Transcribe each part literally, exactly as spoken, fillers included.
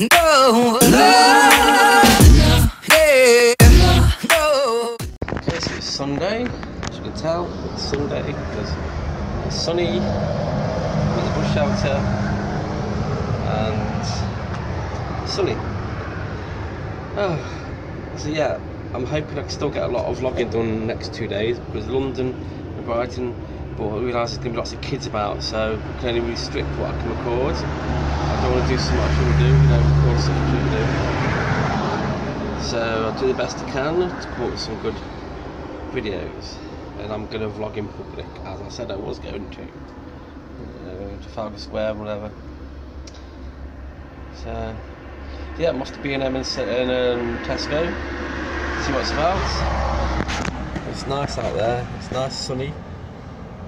No, no, no, yeah, no. Okay, so it's Sunday, as you can tell, it's Sunday because it's sunny, got the bush shelter, and it's sunny. Oh, so yeah, I'm hoping I can still get a lot of vlogging done in the next two days because London and Brighton, but I realise there's going to be lots of kids about, so I can only restrict what I can record. I don't want to do so much I can do, you know, record stuff I can do. So I'll do the best I can to come up with some good videos, and I'm going to vlog in public as I said I was going to. Uh, Trafalgar Square, whatever. So yeah, must have been in, um, in um, Tesco, see what's about. It's nice out there, it's nice sunny.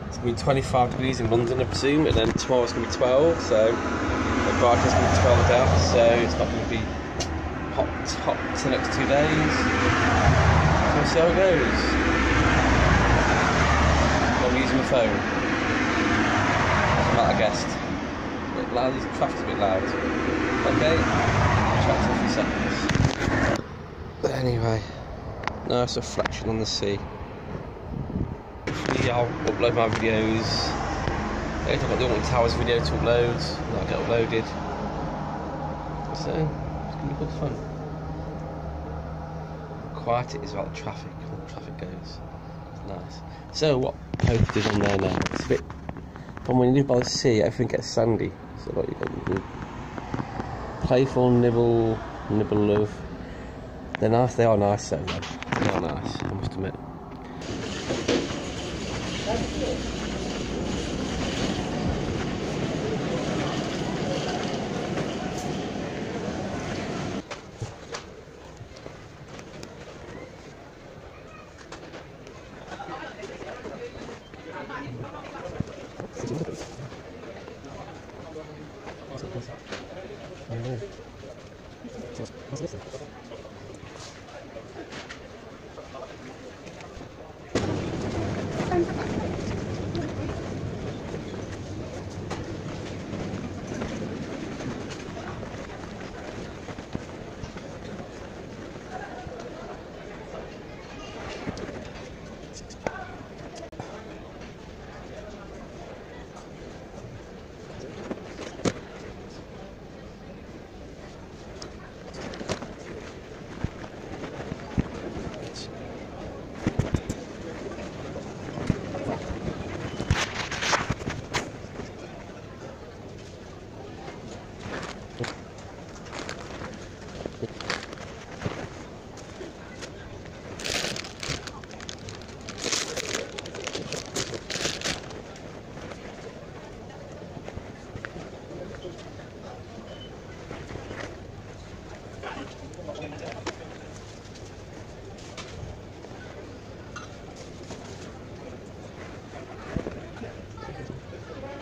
It's going to be twenty-five degrees in London, I presume, and then tomorrow's going to be twelve, so the Brighton's going to be twelve out, so it's not going to be hot, hot for the next two days. We'll see how it goes. I'm using my phone. I'm not a guest. The traffic's a bit loud. Okay, chat for a few seconds. But anyway, nice reflection on the sea. I'll upload my videos. I guess I've got the Orton Towers video to upload, and that'll get uploaded. So, it's going to be good fun. Quiet it is about the traffic, when the traffic goes. It's nice. So, what post is on there now? It's a bit. From when you live by the sea, everything gets sandy. So, like, you can playful, nibble, nibble, love. They're nice, they are nice, though, man. They are nice, I must admit.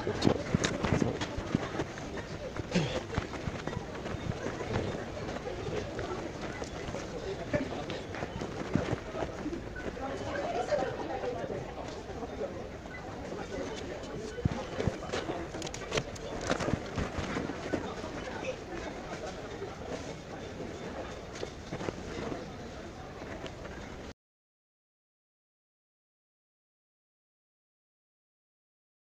Thank you.